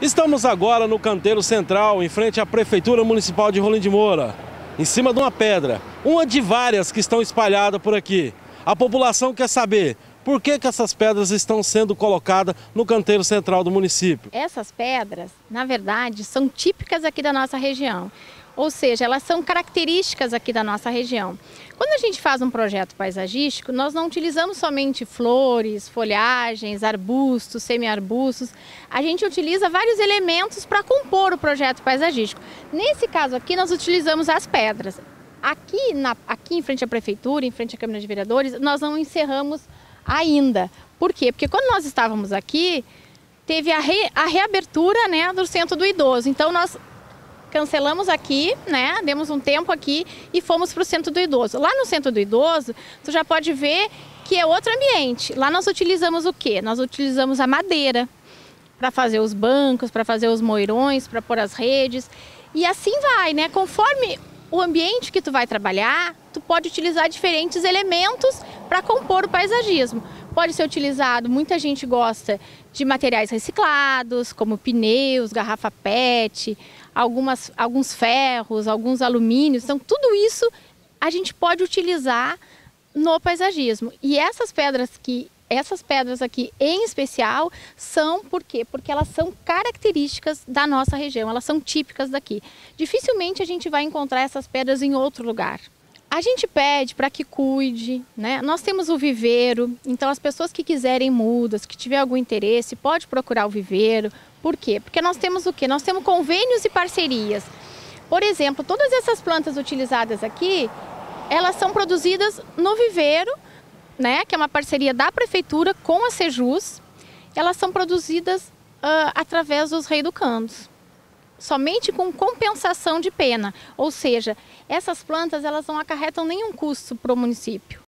Estamos agora no canteiro central, em frente à Prefeitura Municipal de Rolim de Moura. Em cima de uma pedra, uma de várias que estão espalhadas por aqui. A população quer saber por que essas pedras estão sendo colocadas no canteiro central do município. Essas pedras, na verdade, são típicas aqui da nossa região. Ou seja, elas são características aqui da nossa região. Quando a gente faz um projeto paisagístico, nós não utilizamos somente flores, folhagens, arbustos, semi-arbustos. A gente utiliza vários elementos para compor o projeto paisagístico. Nesse caso aqui, nós utilizamos as pedras. Aqui em frente à Prefeitura, em frente à Câmara de Vereadores, nós não encerramos ainda. Por quê? Porque quando nós estávamos aqui, teve a reabertura, né, do Centro do Idoso. Então, nós cancelamos aqui, né? Demos um tempo aqui e fomos para o Centro do Idoso. Lá no Centro do Idoso, tu já pode ver que é outro ambiente. Lá nós utilizamos o quê? Nós utilizamos a madeira para fazer os bancos, para fazer os moirões, para pôr as redes. E assim vai, né? Conforme o ambiente que tu vai trabalhar, tu pode utilizar diferentes elementos para compor o paisagismo. Pode ser utilizado, muita gente gosta de materiais reciclados, como pneus, garrafa PET, alguns ferros, alguns alumínios. Então, tudo isso a gente pode utilizar no paisagismo. E essas pedras aqui, em especial, são por quê? Porque elas são características da nossa região, elas são típicas daqui. Dificilmente a gente vai encontrar essas pedras em outro lugar. A gente pede para que cuide, né? Nós temos o viveiro, então as pessoas que quiserem mudas, que tiver algum interesse, pode procurar o viveiro. Por quê? Porque nós temos o quê? Nós temos convênios e parcerias. Por exemplo, todas essas plantas utilizadas aqui, elas são produzidas no viveiro, né? Que é uma parceria da Prefeitura com a Sejus. Elas são produzidas através dos reeducandos, somente com compensação de pena, ou seja, essas plantas elas não acarretam nenhum custo para o município.